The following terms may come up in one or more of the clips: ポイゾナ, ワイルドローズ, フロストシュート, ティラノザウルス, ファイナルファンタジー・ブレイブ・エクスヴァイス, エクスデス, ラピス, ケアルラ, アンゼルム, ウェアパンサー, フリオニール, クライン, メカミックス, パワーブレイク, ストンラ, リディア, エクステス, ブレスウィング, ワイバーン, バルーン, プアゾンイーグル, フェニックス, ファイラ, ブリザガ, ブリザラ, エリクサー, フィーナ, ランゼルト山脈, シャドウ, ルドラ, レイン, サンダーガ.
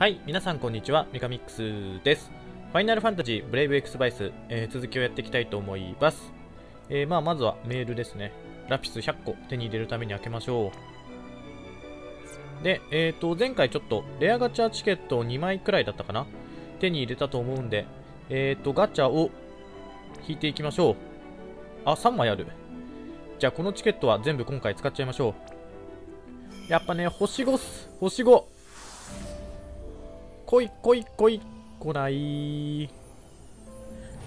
はい、皆さんこんにちは、メカミックスです。ファイナルファンタジーブレイブエクスバイス、続きをやっていきたいと思います。まずはメールですね。ラピス100個手に入れるために開けましょう。で、前回ちょっとレアガチャチケットを2枚くらいだったかな？手に入れたと思うんで、ガチャを引いていきましょう。あ、3枚ある。じゃあこのチケットは全部今回使っちゃいましょう。やっぱね、星5っす。星5。来い来い来い。来ない。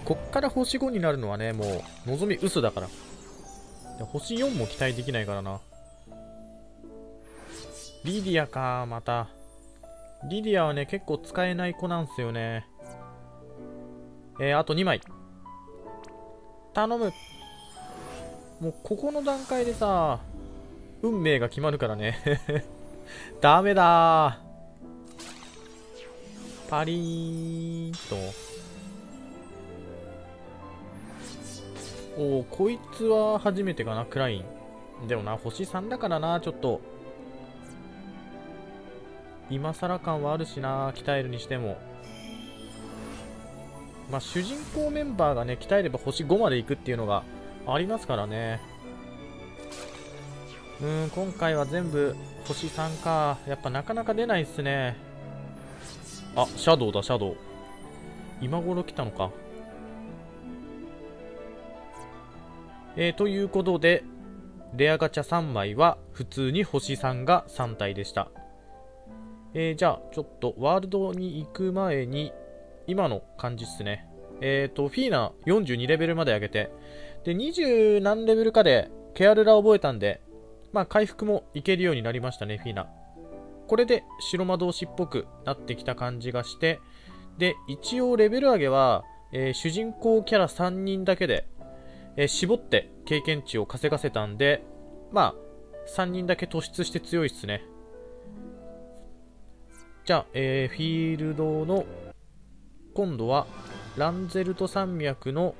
こっから星5になるのはね、もう、望み薄だから。星4も期待できないからな。リディアか、また。リディアはね、結構使えない子なんすよね。あと2枚。頼む。もうここの段階でさ、運命が決まるからね。ダメだー。パリーンと。おお、こいつは初めてかな、クライン。でもな、星3だからな、ちょっと。今更感はあるしな、鍛えるにしても。まあ、主人公メンバーがね、鍛えれば星5までいくっていうのが、ありますからね。今回は全部星3か。やっぱなかなか出ないっすね。あ、シャドウだ、シャドウ。今頃来たのか。ということで、レアガチャ3枚は普通に星3が3体でした。じゃあ、ちょっとワールドに行く前に、今の感じっすね。フィーナ42レベルまで上げて、で、20何レベルかでケアルラ覚えたんで、まあ回復もいけるようになりましたね、フィーナ。これで白魔導士っぽくなってきた感じがして、で、一応レベル上げは、主人公キャラ3人だけで、絞って経験値を稼がせたんで、まあ、3人だけ突出して強いっすね。じゃあ、フィールドの、今度は、ランゼルト山脈の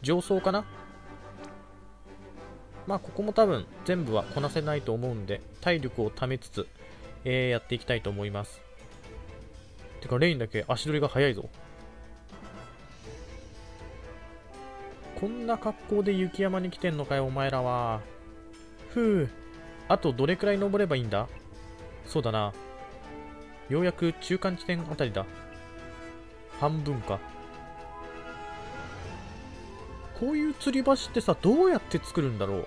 上層かな。まあここも多分全部はこなせないと思うんで、体力をためつつ、やっていきたいと思います。てかレインだけ足取りが速いぞ。こんな格好で雪山に来てんのかよお前らは。ふう、あとどれくらい登ればいいんだ。そうだな、ようやく中間地点あたりだ。半分か。こういう吊り橋ってさ、どうやって作るんだろう。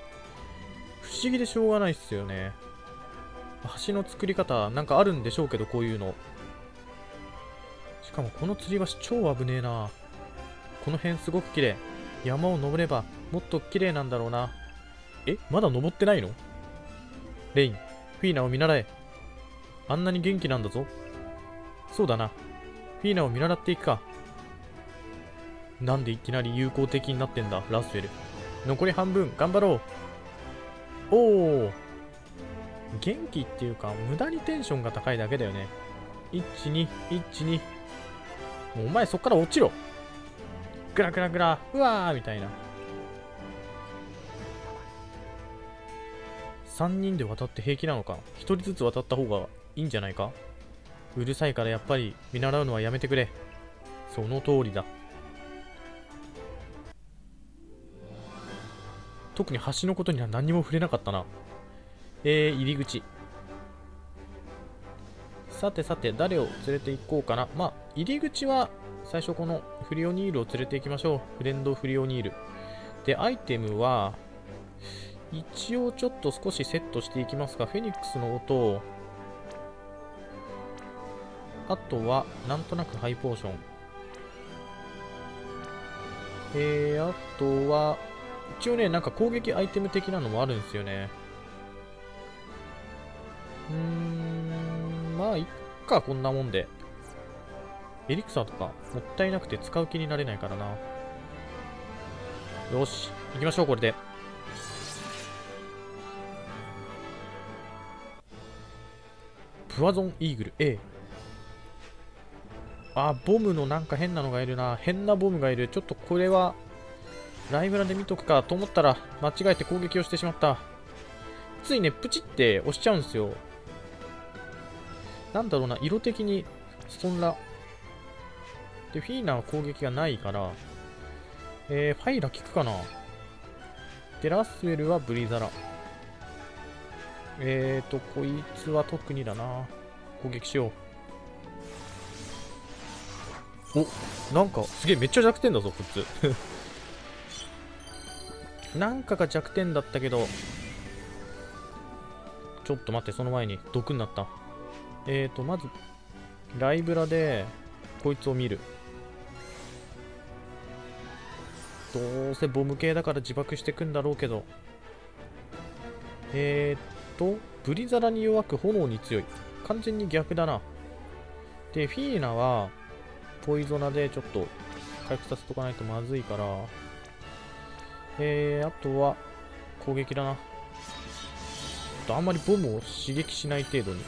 不思議でしょうがないっすよね。橋の作り方なんかあるんでしょうけど、こういうの。しかもこの吊り橋超危ねえな。この辺すごく綺麗。山を登ればもっと綺麗なんだろうな。え、まだ登ってないの？レイン、フィーナを見習え。あんなに元気なんだぞ。そうだな。フィーナを見習っていくか。なんでいきなり友好的になってんだ、ラスウェル。残り半分、頑張ろう。おお、元気っていうか、無駄にテンションが高いだけだよね。12、12。もうお前そっから落ちろ。グラグラグラ、うわーみたいな。3人で渡って平気なのか。1人ずつ渡った方がいいんじゃないか。うるさいからやっぱり見習うのはやめてくれ。その通りだ。特に橋のことには何も触れなかったな。入り口。さてさて、誰を連れて行こうかな。まあ、入り口は最初このフリオニールを連れて行きましょう。フレンドフリオニール。で、アイテムは、一応ちょっと少しセットしていきますが、フェニックスの音を、あとは、なんとなくハイポーション。あとは、一応ね、なんか攻撃アイテム的なのもあるんですよね。まあ、いっか、こんなもんで。エリクサーとか、もったいなくて使う気になれないからな。よし、行きましょう、これで。プアゾンイーグル A。あ、ボムのなんか変なのがいるな。変なボムがいる。ちょっとこれは、ライブラで見とくかと思ったら、間違えて攻撃をしてしまった。ついね、プチって押しちゃうんですよ。なんだろうな、色的にそんな。で、フィーナは攻撃がないから、ファイラ効くかな。で、ラスウェルはブリザラ。こいつは特にだな。攻撃しよう。お、なんか、すげえ、めっちゃ弱点だぞ、こいつ。なんかが弱点だったけど、ちょっと待って、その前に、毒になった。まず、ライブラで、こいつを見る。どうせボム系だから自爆してくんだろうけど。ブリザラに弱く炎に強い。完全に逆だな。で、フィーナは、ポイゾナでちょっと回復させとかないとまずいから。あとは、攻撃だな。あんまりボムを刺激しない程度に。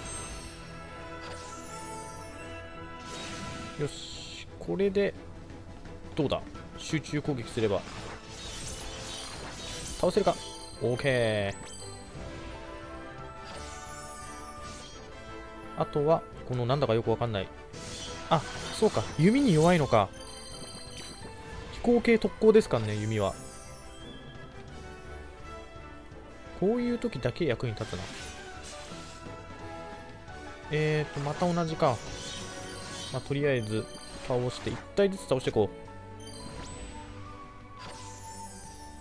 よし、これでどうだ、集中攻撃すれば倒せるか。 OK。 あとはこのなんだかよくわかんない、あ、そうか、弓に弱いのか。飛行系特攻ですかね、弓は。こういう時だけ役に立つな。また同じか。まあ、とりあえず倒して1体ずつ倒していこ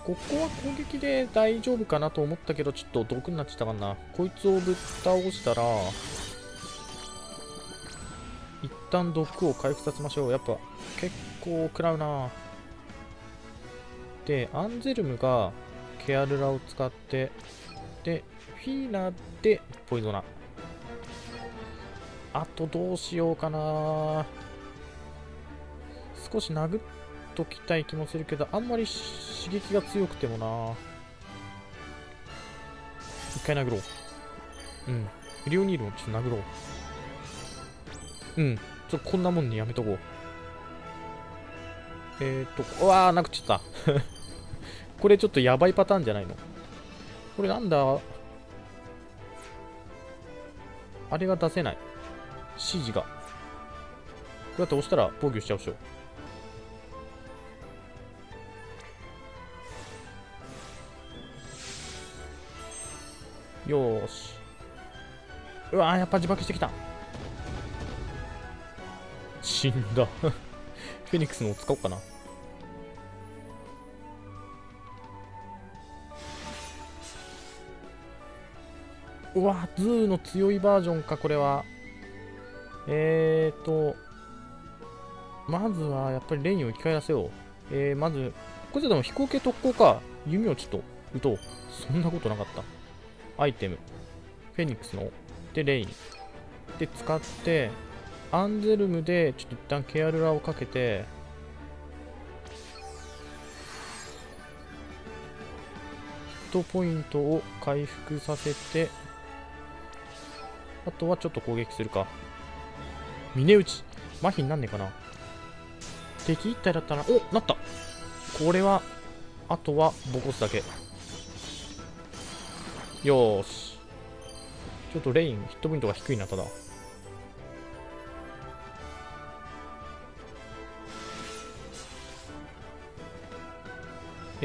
う。ここは攻撃で大丈夫かなと思ったけど、ちょっと毒になっちゃったかな。こいつをぶっ倒したら一旦毒を回復させましょう。やっぱ結構食らうな。で、アンゼルムがケアルラを使って、でフィーナでポイゾナ。あとどうしようかな。少し殴っときたい気もするけど、あんまり刺激が強くてもな。一回殴ろう。うん。リオニールもちょっと殴ろう。うん。ちょっとこんなもんにやめとこう。うわー、殴っちゃった。これちょっとやばいパターンじゃないの。これなんだ、あれが出せない。指示が。こうやって押したら防御しちゃうでしょ。よーし。うわー、やっぱ自爆してきた。死んだ。フェニックスのを使おうかな。うわ、ズーの強いバージョンか、これは。まずはやっぱりレインを生き返らせよう。まず、これでも飛行系特攻か。弓をちょっと撃とう。そんなことなかった。アイテム。フェニックスの。で、レイン。で、使って、アンゼルムで、ちょっと一旦ケアルラをかけて、ヒットポイントを回復させて、あとはちょっと攻撃するか。峰打ち。麻痺になんねえかな。敵一体だったら、お、なった。これは、あとはボコすだけ。よーし。ちょっとレイン、ヒットポイントが低いな、ただ。ウ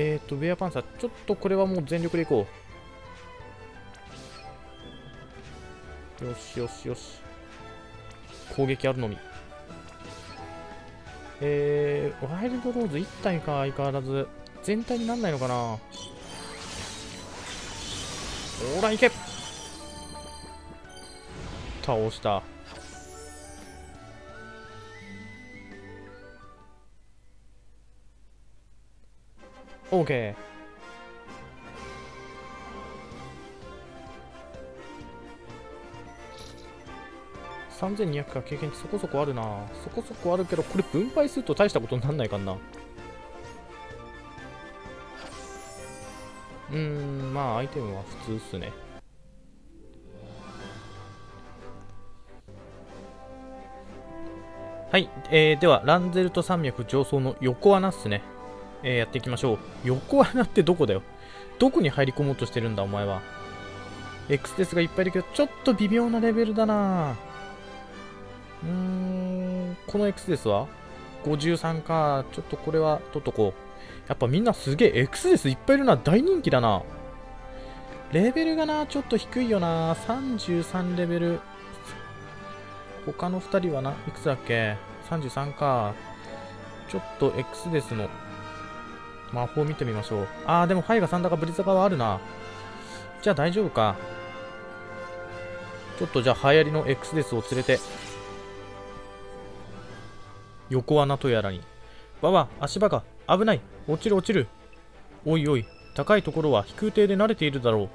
ェアパンサー。ちょっとこれはもう全力でいこう。よしよしよし。攻撃あるのみ。ワイルドローズ1体か、相変わらず。全体になんないのかな。ほら、いけ。倒した。オーケー。3200か。経験値そこそこあるな。そこそこあるけど、これ分配すると大したことになんないかな。まあアイテムは普通っすね。はい、ではランゼルト山脈上層の横穴っすね。やっていきましょう。横穴ってどこだよ。どこに入り込もうとしてるんだお前は。エクステスがいっぱいいるけど、ちょっと微妙なレベルだな。このエクスですわ。53か。ちょっとこれは取っとこう。やっぱみんなすげえエクスです。いっぱいいるな。大人気だな。レベルがな、ちょっと低いよな。33レベル。他の2人はな、いくつだっけ ?33 か。ちょっとエクスですの。魔法見てみましょう。あー、でもハイが3だかブリザカはあるな。じゃあ大丈夫か。ちょっとじゃあ流行りのエクスデスを連れて横穴とやらに。わわ、足場が危ない。落ちる落ちる。おいおい、高いところは飛空艇で慣れているだろ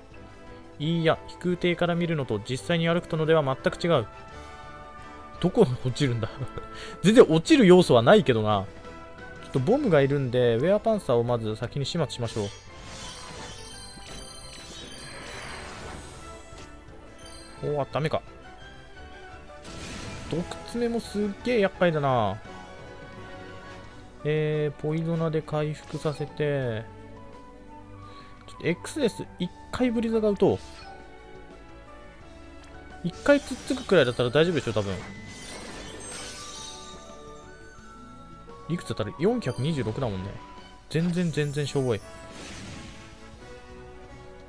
う。いいや、飛空艇から見るのと実際に歩くとのでは全く違う。どこ落ちるんだ全然落ちる要素はないけどな。ちょっとボムがいるんでウェアパンサーをまず先に始末しましょう。おお、ダメか。毒爪もすっげえ厄介だな。ポイドナで回復させて、ちょっと X です。1回ブリザが打とう。1回つっつくくらいだったら大丈夫でしょ、多分。いくつだったら426だもんね。全然しょぼい。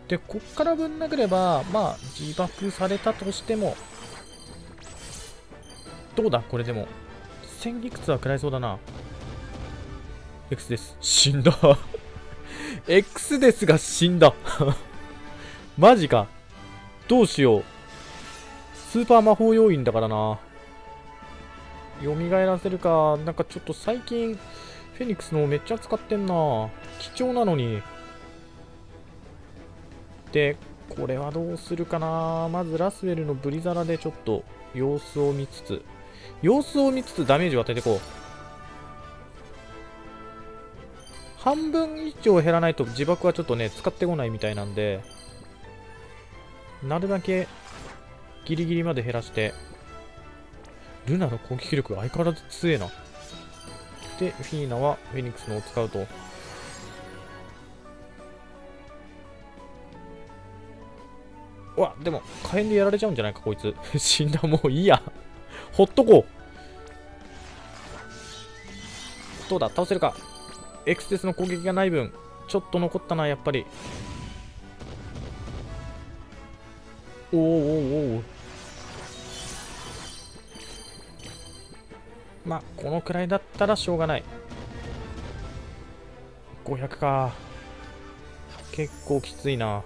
で、こっからぶん殴れば、まあ、自爆されたとしても、どうだこれでも。1000いくつは食らいそうだな。X です。死んだ。X ですが死んだ。マジか。どうしよう。スーパー魔法要員だからな。蘇らせるか。なんかちょっと最近、フェニックスのめっちゃ使ってんな。貴重なのに。で、これはどうするかな。まずラスウェルのブリザラでちょっと様子を見つつダメージを与えていこう。半分以上減らないと自爆はちょっとね使ってこないみたいなんで、なるだけギリギリまで減らして。ルナの攻撃力相変わらず強えな。でフィーナはフェニックスのを使うと。うわ、でも火炎でやられちゃうんじゃないかこいつ。死んだ、もういいや。ほっとこう。どうだ、倒せるか。エクステスの攻撃がない分ちょっと残ったな、やっぱり。おーおおお。まあこのくらいだったらしょうがない。500か。結構きついな。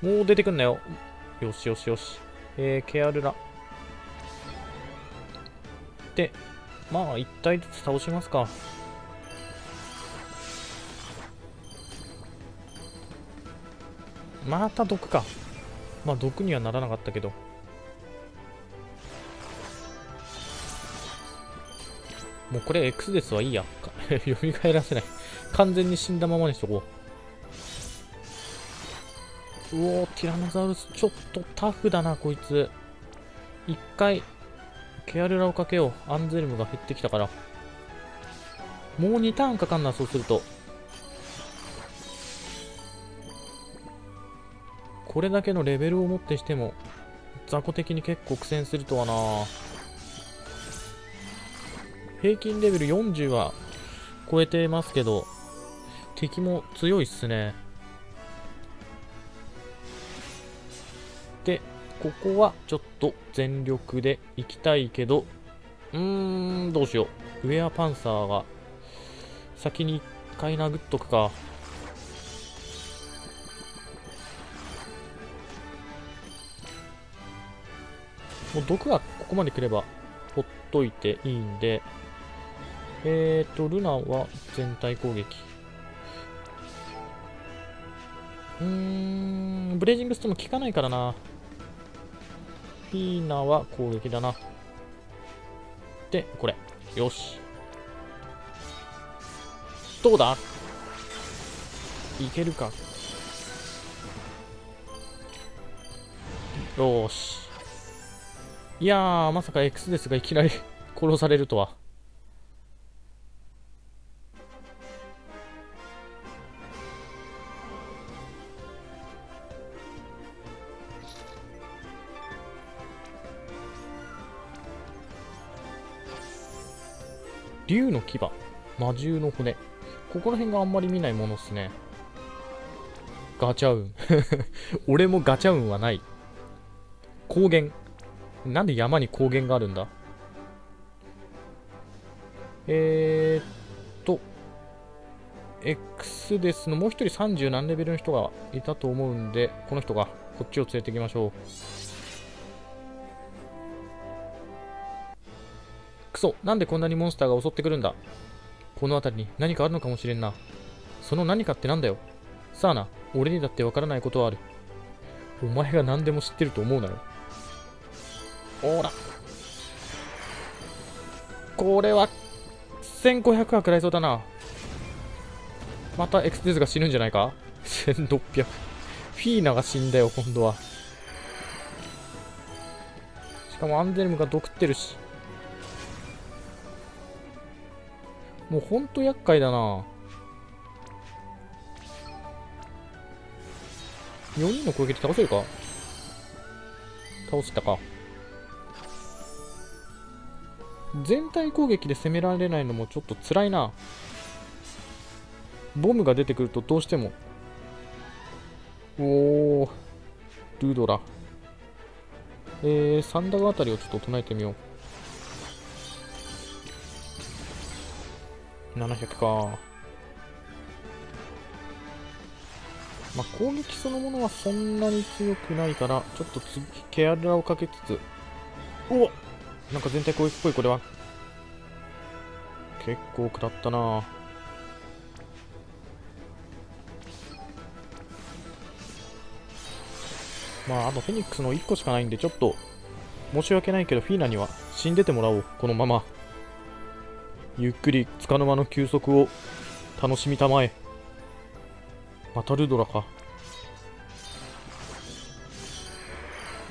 もう出てくんなよ。よしよしよし。ケアルラ。で、まあ、一体ずつ倒しますか。また毒か。まあ、毒にはならなかったけど。もうこれ、X ですわ。いいや。蘇らせない。完全に死んだままにしとこう。うおー、ティラノザウルスちょっとタフだなこいつ。一回ケアルラをかけよう。アンゼルムが減ってきたから。もう2ターンかかんな。そうするとこれだけのレベルをもってしても雑魚的に結構苦戦するとはな。平均レベル40は超えてますけど敵も強いっすね。で、ここはちょっと全力で行きたいけど、どうしよう。ウェアパンサーが先に1回殴っとくか。もう毒がここまでくればほっといていいんで、ルナは全体攻撃。ブレージングストーン効かないからな。フィーナは攻撃だな。で、これ。よし。どうだ？いけるか。よし。いやー、まさか X ですがいきなり殺されるとは。竜の牙、魔獣の骨。ここら辺があんまり見ないものっすね。ガチャ運。俺もガチャ運はない。高原。なんで山に高原があるんだ？X ですの、もう一人30何レベルの人がいたと思うんで、この人がこっちを連れていきましょう。クソ、なんでこんなにモンスターが襲ってくるんだ。この辺りに何かあるのかもしれんな。その何かってなんだよ。さあな、俺にだってわからないことはある。お前が何でも知ってると思うなよ。ほら、これは1500は食らいそうだな。またエクステスが死ぬんじゃないか。1600。フィーナが死んだよ、今度は。しかもアンデルムが毒ってるし。もうほんと厄介だな。4人の攻撃で倒せるか。倒したか。全体攻撃で攻められないのもちょっと辛いな。ボムが出てくるとどうしても。おー、ルードラ。サンダーあたりをちょっと唱えてみよう。700か。まあ、攻撃そのものはそんなに強くないから、ちょっと次、ケアラをかけつつ。おっ、なんか全体攻撃っぽい、これは。結構食らったな。まあ、あとフェニックスの1個しかないんで、ちょっと申し訳ないけどフィーナには死んでてもらおう。このままゆっくりつかの間の休息を楽しみたまえ。またルドラか。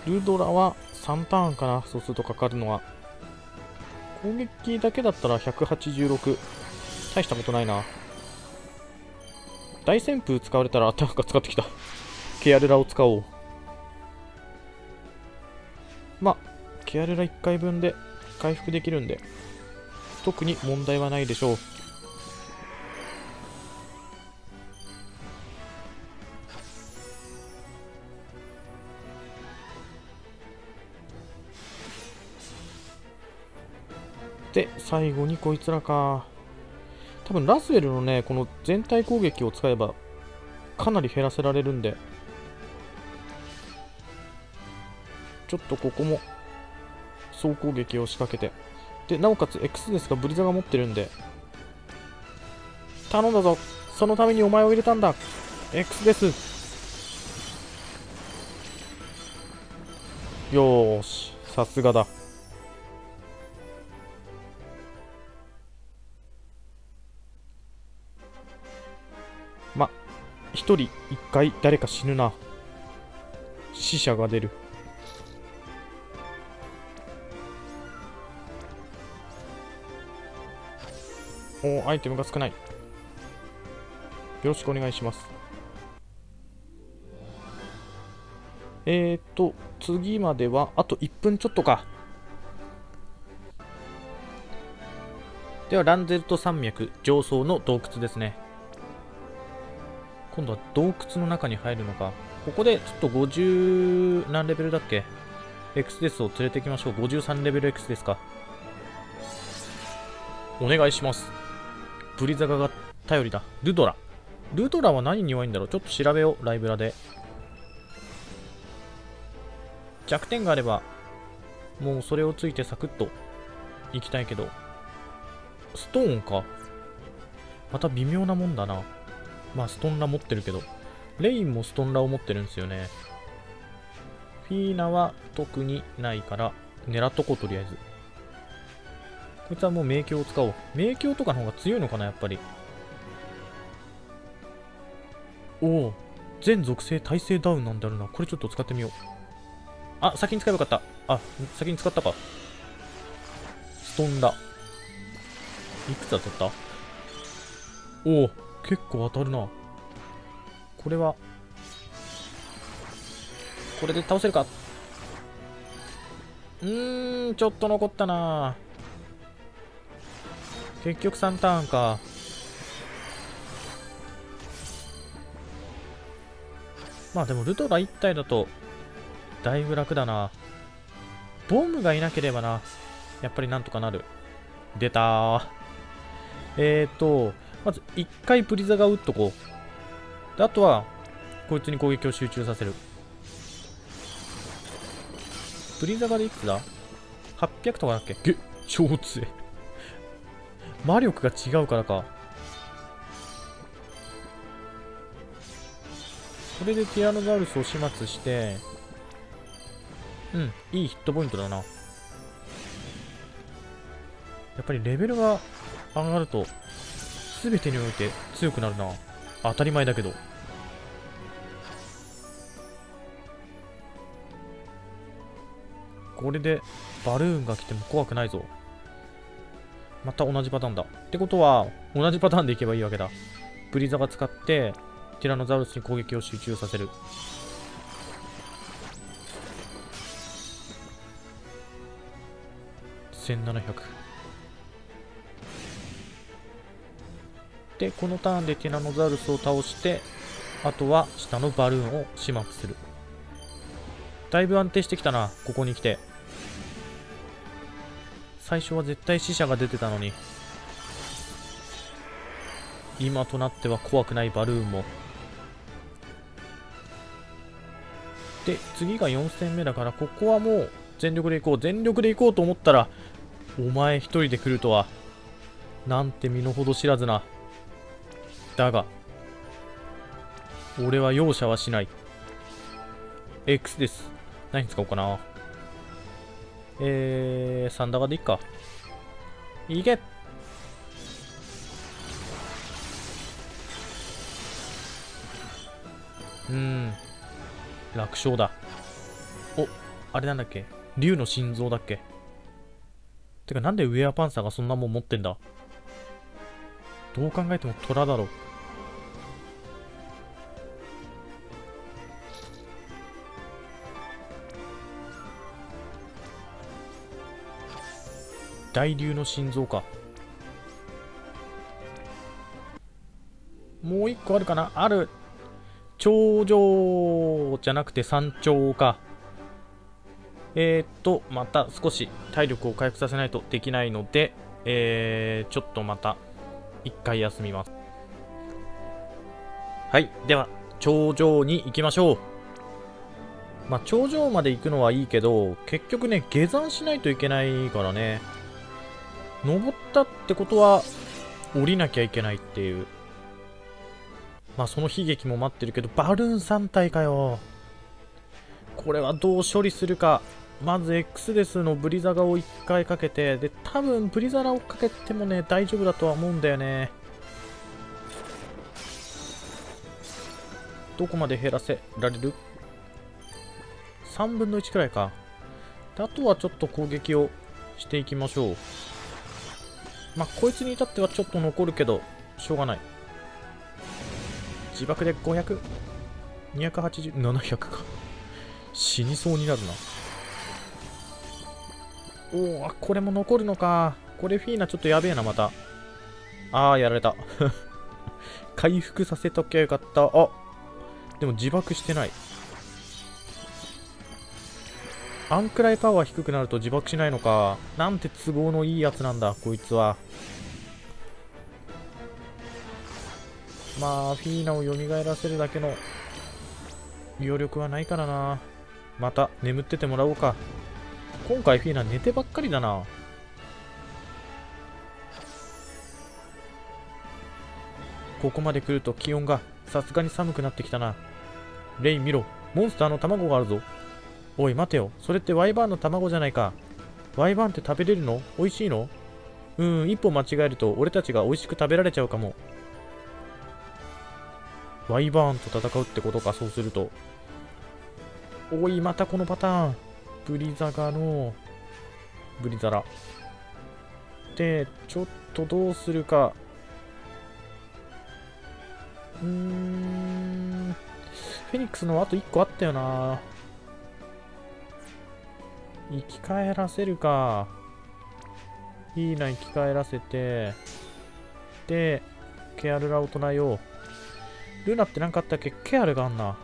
ルドラは3ターンかな。そうするとかかるのは攻撃だけだったら186。大したことないな。大旋風使われたらアタッカー使ってきた。ケアレラを使おう。まあ、ケアレラ1回分で回復できるんで、特に問題はないでしょう。で、最後にこいつらか。多分ラスウェルのね、この全体攻撃を使えば、かなり減らせられるんで。ちょっとここも総攻撃を仕掛けて、でなおかつ X ですがブリザが持ってるんで、頼んだぞ、そのためにお前を入れたんだ X です。よーし、さすがだ。ま、1人1回誰か死ぬな。死者が出る。お、アイテムが少ない。よろしくお願いします。次まではあと1分ちょっとか。ではランゼルト山脈上層の洞窟ですね。今度は洞窟の中に入るのか。ここでちょっと50何レベルだっけ？ X ですを連れてきましょう。53レベル X ですか。お願いします。ブリザガが頼りだ。ルドラ。ルドラは何に弱いんだろう。ちょっと調べよう、ライブラで。弱点があればもうそれをついてサクッといきたいけど、ストーンか。また微妙なもんだな。まあストンラ持ってるけど、レインもストンラを持ってるんですよね。フィーナは特にないから狙っとこう。とりあえずこいつはもう迷宮を使おう。迷宮とかの方が強いのかな、やっぱり。おお、全属性耐性ダウンなんだろうな。これちょっと使ってみよう。あ、先に使えばよかった。あ、先に使ったか。ストンだ。いくつ当たった？おお、結構当たるな。これはこれで倒せるか。ちょっと残ったな。結局3ターンか。まあでもルトラ1体だとだいぶ楽だな。ボムがいなければな、やっぱりなんとかなる。出たー。まず1回プリザが打っとこう。であとはこいつに攻撃を集中させる。プリザガでいくつだ ?800 とかだっけ。げっ、超強い。魔力が違うからか。これでティラノザウルスを始末して、うん、いいヒットポイントだな。やっぱりレベルが上がると全てにおいて強くなるな。当たり前だけど。これでバルーンが来ても怖くないぞ。また同じパターンだ。ってことは同じパターンでいけばいいわけだ。ブリザが使ってティラノザウルスに攻撃を集中させる。1700で、このターンでティラノザウルスを倒して、あとは下のバルーンを始末する。だいぶ安定してきたな、ここに来て。最初は絶対死者が出てたのに、今となっては怖くないバルーンも。で次が4戦目だから、ここはもう全力でいこう。全力でいこうと思ったらお前一人で来るとは、なんて身の程知らずな。だが俺は容赦はしない。 X です。何使おうかな。サンダーガでいっか。いけ。楽勝だ。お、あれなんだっけ、竜の心臓だっけ。てかなんでウェアパンサーがそんなもん持ってんだ。どう考えても虎だろ。大竜の心臓か。もう一個あるかな。ある。頂上じゃなくて山頂か。また少し体力を回復させないとできないので、ちょっとまた一回休みます。はい、では頂上に行きましょう。まあ頂上まで行くのはいいけど、結局ね下山しないといけないからね。登ったってことは降りなきゃいけないっていう、まあその悲劇も待ってるけど。バルーン3体かよ。これはどう処理するか。まず X デスのブリザガを1回かけて、で多分ブリザラをかけてもね大丈夫だとは思うんだよね。どこまで減らせられる ?3 分の1くらいか。あとはちょっと攻撃をしていきましょう。まあこいつに至ってはちょっと残るけどしょうがない。自爆で500、280、700か。死にそうになるな。おお、これも残るのか。これフィーナちょっとやべえな、また。ああ、やられた。回復させときゃよかった。あ、でも自爆してない。あんくらいパワー低くなると自爆しないのか。なんて都合のいいやつなんだ、こいつは。まあフィーナを蘇らせるだけの余力はないからな。また眠っててもらおうか。今回フィーナ寝てばっかりだな。ここまで来ると気温がさすがに寒くなってきたな。レイ見ろ、モンスターの卵があるぞ。おい待てよ、それってワイバーンの卵じゃないか。ワイバーンって食べれるの？美味しいの？一歩間違えると俺たちが美味しく食べられちゃうかも。ワイバーンと戦うってことか、そうすると。おい、またこのパターン。ブリザガのブリザラでちょっとどうするか。フェニックスのあと1個あったよな。生き返らせるか。いいな、生き返らせて。して、ケアルが大人よ。ルナって何かあったっけ？ケアルがあんな。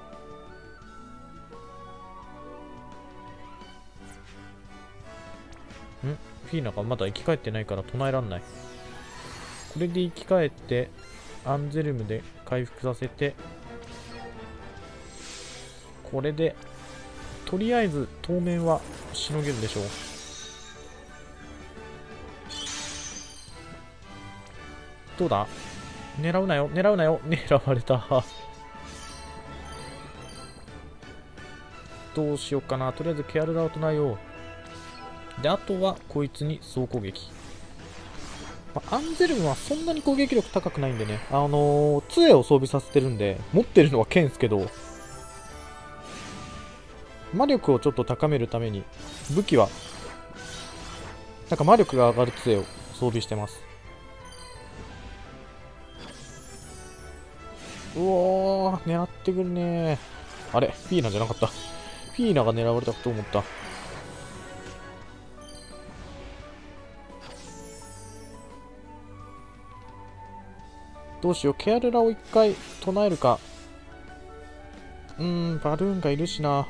フィーナがまだ生き返ってないから唱えらんない。これで生き返って、アンゼルムで回復させて、これで、とりあえず当面はしのげるでしょう。どうだ？狙うなよ、狙うなよ、狙われた。どうしようかな。とりあえずケアルラを唱えよう。で、あとはこいつに総攻撃。まあ、アンゼルムはそんなに攻撃力高くないんでね、杖を装備させてるんで、持ってるのは剣ですけど、魔力をちょっと高めるために、武器は、なんか魔力が上がる杖を装備してます。うおー、狙ってくるねー。あれ、フィーナじゃなかった。フィーナが狙われたと思った。どうしよう、ケアルラを一回唱えるか。バルーンがいるしな。あ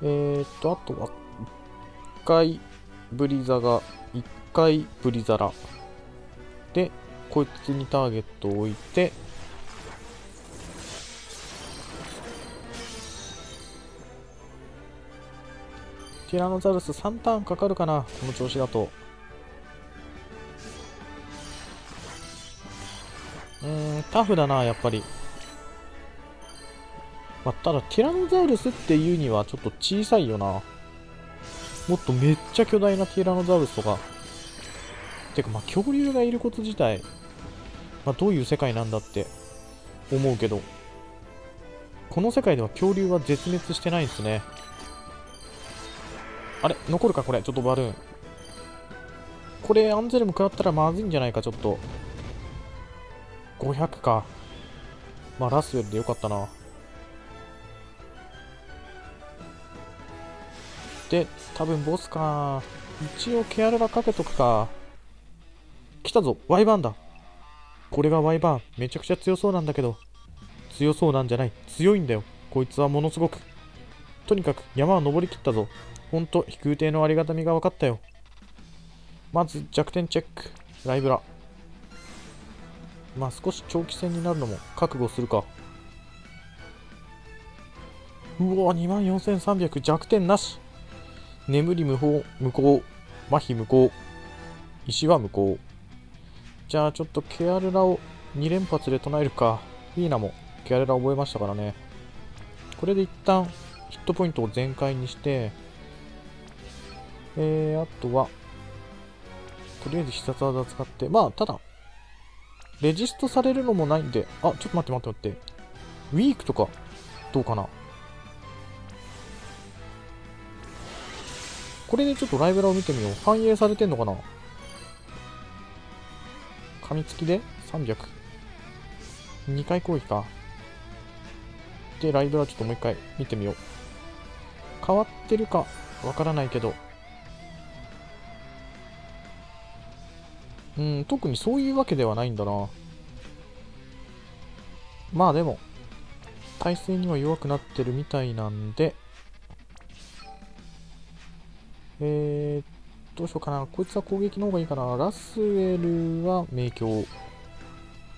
とは、一回ブリザが、一回ブリザラ。で、こいつにターゲットを置いて、ティラノザウルス3ターンかかるかな、この調子だと。タフだな、やっぱり。まあ、ただティラノザウルスっていうにはちょっと小さいよな。もっとめっちゃ巨大なティラノザウルスとか。てかまあ恐竜がいること自体、まあ、どういう世界なんだって思うけど、この世界では恐竜は絶滅してないんですね。あれ残るかこれ、ちょっとバルーンこれアンゼルム食らったらまずいんじゃないか。ちょっと500か。まあラスよりでよかったな。で、多分ボスか。一応ケアルラかけとくか。来たぞ、ワイバーンだ。これがワイバーン。めちゃくちゃ強そうなんだけど。強そうなんじゃない、強いんだよこいつは。ものすごく、とにかく山は登りきったぞ。ほんと飛空艇のありがたみが分かったよ。まず弱点チェック、ライブラ。まあ少し長期戦になるのも覚悟するか。うおー、24300、弱点なし。眠り無法、無効。麻痺無効。石は無効。じゃあちょっとケアルラを2連発で唱えるか。フィーナもケアルラ覚えましたからね。これで一旦ヒットポイントを全開にして、あとは、とりあえず必殺技使って、まあただ、レジストされるのもないんで、あ、ちょっと待って待って待って。ウィークとか、どうかな。これでちょっとライブラを見てみよう。反映されてんのかな。噛みつきで300。2回攻撃か。で、ライブラちょっともう一回見てみよう。変わってるかわからないけど。特にそういうわけではないんだな。まあでも、耐性には弱くなってるみたいなんで、どうしようかな。こいつは攻撃の方がいいかな。ラスウェルは名鏡。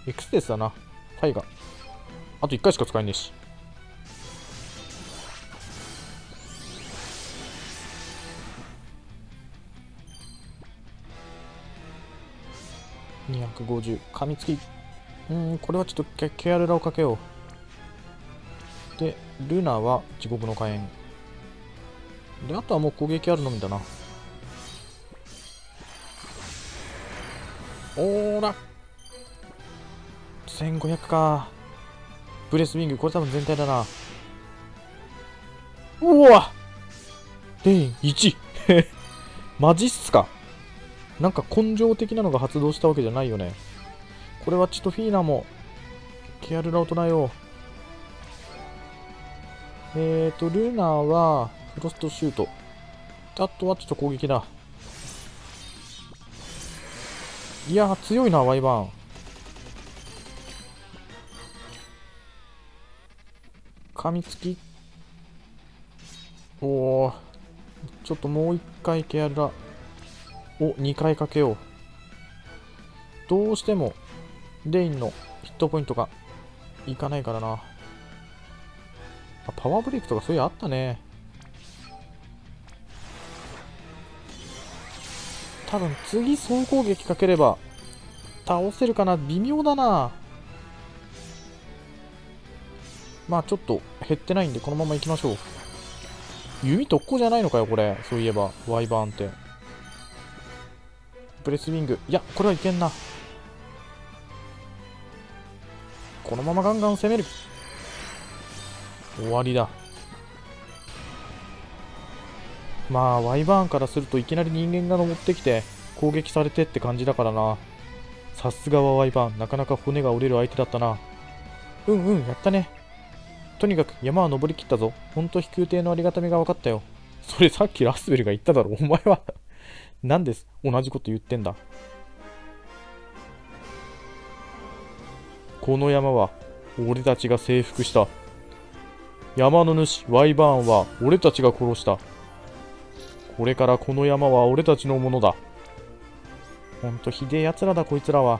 エクステスだな。タイガ。あと1回しか使えねえし。250。噛みつき。これはちょっとケアルラをかけよう。で、ルナは地獄の火炎。で、あとはもう攻撃あるのみだな。おーら !1500 か。ブレスウィング、これ多分全体だな。うわレイン1 マジっすか。なんか根性的なのが発動したわけじゃないよね。これはちょっとフィーナもケアルラを唱えよう。ルーナはフロストシュート。あとはちょっと攻撃だ。いやー強いなワイバーン。噛みつき。おお、ちょっともう一回ケアルラを2回かけよう。どうしてもレインのヒットポイントがいかないからな。あ、パワーブレイクとかそういうあったね。多分次総攻撃かければ倒せるかな。微妙だな。まあちょっと減ってないんでこのままいきましょう。弓特攻じゃないのかよこれ。そういえばワイバーンって。ブレスウィング、いやこれはいけんな。このままガンガン攻める。終わりだ。まあワイバーンからするといきなり人間が登ってきて攻撃されてって感じだからな。さすがはワイバーン、なかなか骨が折れる相手だったな。うんうん、やったね。とにかく山は登りきったぞ。ほんと飛空艇のありがたみが分かったよ。それさっきラスベルが言っただろ。お前は何です同じこと言ってんだ。この山は俺たちが征服した。山の主ワイバーンは俺たちが殺した。これからこの山は俺たちのものだ。ほんとひでえやつらだこいつらは。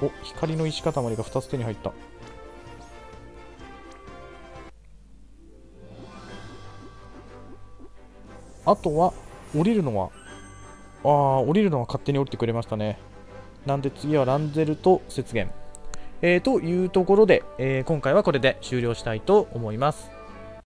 お、光の石塊が2つ手に入った。あとは降りるのは、ああ降りるのは勝手に降りてくれましたね。なんで次はランゼルと雪原。というところで、今回はこれで終了したいと思います。